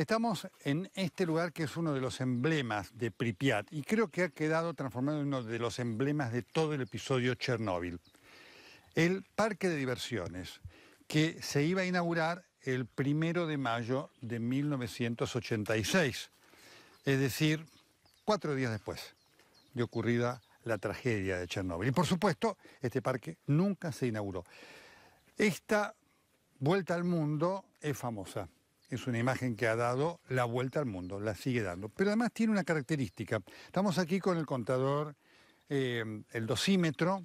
Estamos en este lugar que es uno de los emblemas de Pripyat y creo que ha quedado transformado en uno de los emblemas de todo el episodio Chernóbil. El parque de diversiones que se iba a inaugurar el 1 de mayo de 1986, es decir, 4 días después de ocurrida la tragedia de Chernóbil. Y por supuesto, este parque nunca se inauguró. Esta vuelta al mundo es famosa. Es una imagen que ha dado la vuelta al mundo, la sigue dando. Pero además tiene una característica. Estamos aquí con el contador, el dosímetro,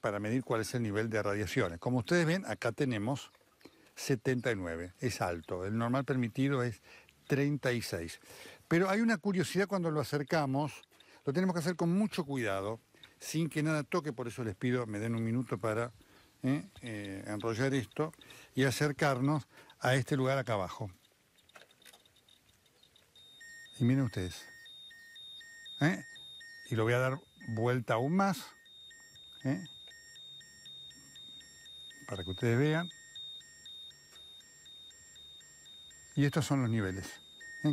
para medir cuál es el nivel de radiaciones. Como ustedes ven, acá tenemos 79, es alto. El normal permitido es 36. Pero hay una curiosidad cuando lo acercamos. Lo tenemos que hacer con mucho cuidado, sin que nada toque. Por eso les pido, me den un minuto para enrollar esto y acercarnos a este lugar acá abajo. Y miren ustedes. Y lo voy a dar vuelta aún más, para que ustedes vean. Y estos son los niveles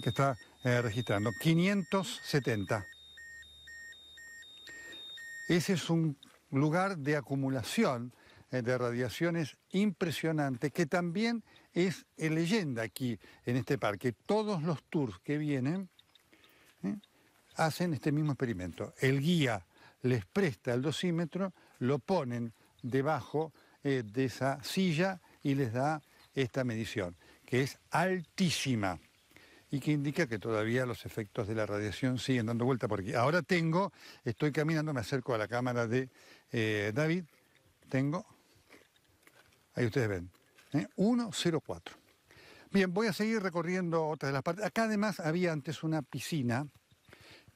que está registrando. 570. Ese es un lugar de acumulación de radiaciones impresionante, que también es leyenda aquí en este parque. Todos los tours que vienen hacen este mismo experimento. El guía les presta el dosímetro, lo ponen debajo de esa silla y les da esta medición, que es altísima y que indica que todavía los efectos de la radiación siguen dando vuelta por aquí. Ahora tengo, estoy caminando, me acerco a la cámara de David, tengo, ahí ustedes ven, 104. Bien, voy a seguir recorriendo otras de las partes. Acá además había antes una piscina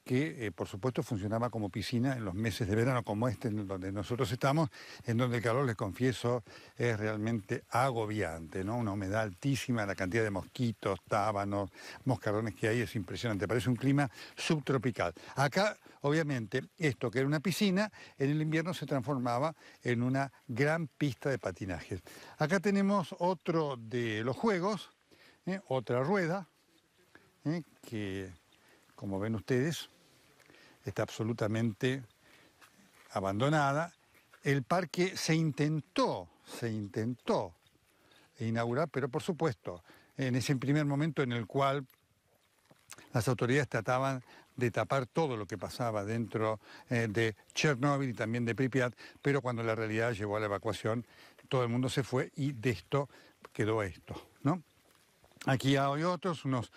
que por supuesto funcionaba como piscina en los meses de verano como este, en donde nosotros estamos, en donde el calor, les confieso, es realmente agobiante, ¿no? Una humedad altísima, la cantidad de mosquitos, tábanos, moscarrones que hay es impresionante, parece un clima subtropical. Acá, obviamente, esto que era una piscina, en el invierno se transformaba en una gran pista de patinaje. Acá tenemos otro de los juegos, otra rueda, que, como ven ustedes, está absolutamente abandonada. El parque se intentó inaugurar, pero por supuesto, en ese primer momento en el cual las autoridades trataban de tapar todo lo que pasaba dentro de Chernóbil y también de Pripyat, pero cuando la realidad llegó a la evacuación, todo el mundo se fue y de esto quedó esto, ¿no? Aquí hay otros, unos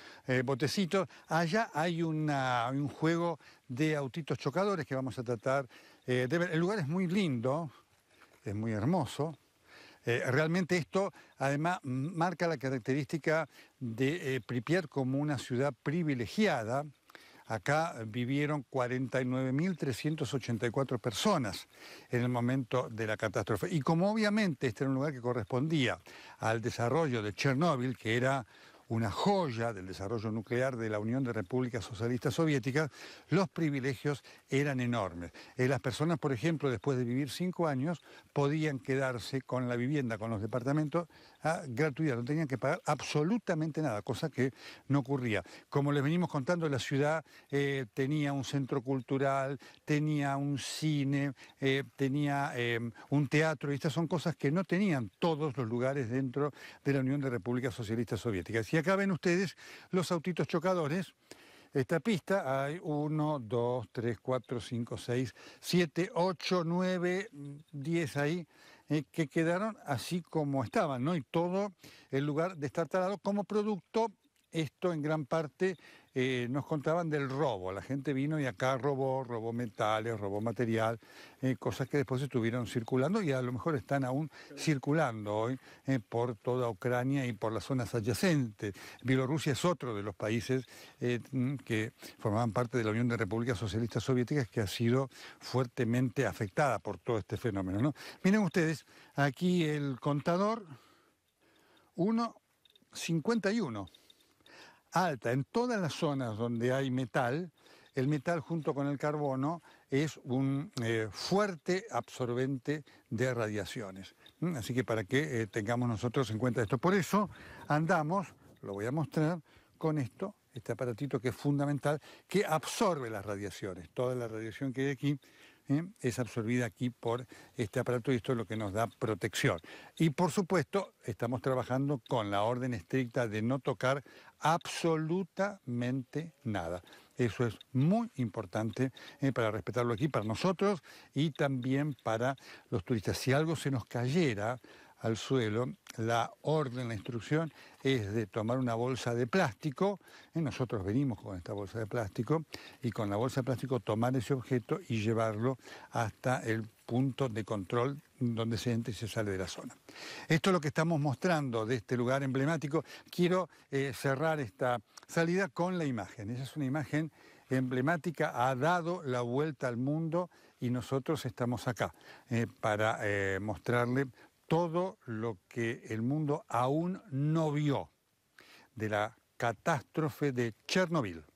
botecitos. Allá hay un juego de autitos chocadores que vamos a tratar de ver. El lugar es muy lindo, es muy hermoso. Realmente esto, además, marca la característica de Pripyat como una ciudad privilegiada. Acá vivieron 49.384 personas en el momento de la catástrofe. Y como obviamente este era un lugar que correspondía al desarrollo de Chernóbil, que era una joya del desarrollo nuclear de la Unión de Repúblicas Socialistas Soviéticas, los privilegios eran enormes. Las personas, por ejemplo, después de vivir 5 años, podían quedarse con la vivienda, con los departamentos, a gratuidad. No tenían que pagar absolutamente nada, cosa que no ocurría. Como les venimos contando, la ciudad tenía un centro cultural, tenía un cine, tenía un teatro, y estas son cosas que no tenían todos los lugares dentro de la Unión de Repúblicas Socialistas Soviéticas. Y acá ven ustedes los autitos chocadores. Esta pista hay 1, 2, 3, 4, 5, 6, 7, 8, 9, 10 ahí, que quedaron así como estaban, ¿no? Y todo el lugar destartalado como producto. Esto en gran parte nos contaban del robo. La gente vino y acá robó metales, robó material, cosas que después estuvieron circulando y a lo mejor están aún circulando hoy por toda Ucrania y por las zonas adyacentes. Bielorrusia es otro de los países que formaban parte de la Unión de Repúblicas Socialistas Soviéticas que ha sido fuertemente afectada por todo este fenómeno, ¿no? Miren ustedes, aquí el contador 1.51. Alta. En todas las zonas donde hay metal, el metal junto con el carbono es un fuerte absorbente de radiaciones. Así que para que tengamos nosotros en cuenta esto. Por eso andamos, lo voy a mostrar, con esto, este aparatito que es fundamental, que absorbe las radiaciones. Toda la radiación que hay aquí es absorbida aquí por este aparato y esto es lo que nos da protección. Y por supuesto, estamos trabajando con la orden estricta de no tocar absolutamente nada. Eso es muy importante para respetarlo aquí, para nosotros y también para los turistas. Si algo se nos cayera al suelo, la orden, la instrucción es de tomar una bolsa de plástico. Nosotros venimos con esta bolsa de plástico y con la bolsa de plástico tomar ese objeto y llevarlo hasta el punto de control donde se entra y se sale de la zona. Esto es lo que estamos mostrando de este lugar emblemático. Quiero cerrar esta salida con la imagen. Esa es una imagen emblemática, ha dado la vuelta al mundo y nosotros estamos acá para mostrarle todo lo que el mundo aún no vio de la catástrofe de Chernobyl.